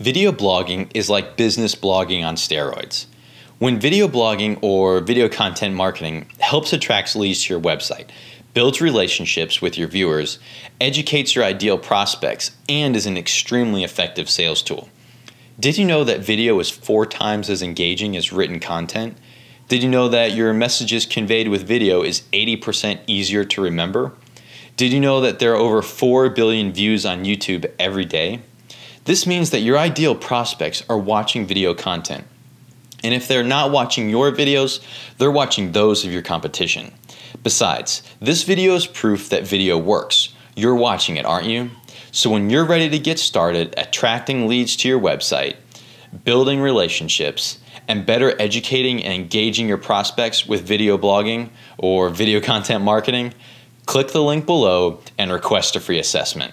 Video blogging is like business blogging on steroids. When video blogging or video content marketing helps attract leads to your website, builds relationships with your viewers, educates your ideal prospects, and is an extremely effective sales tool. Did you know that video is 4 times as engaging as written content? Did you know that your messages conveyed with video is 80% easier to remember? Did you know that there are over 4 billion views on YouTube every day? This means that your ideal prospects are watching video content. And if they're not watching your videos, they're watching those of your competition. Besides, this video is proof that video works. You're watching it, aren't you? So when you're ready to get started attracting leads to your website, building relationships, and better educating and engaging your prospects with video blogging or video content marketing, click the link below and request a free assessment.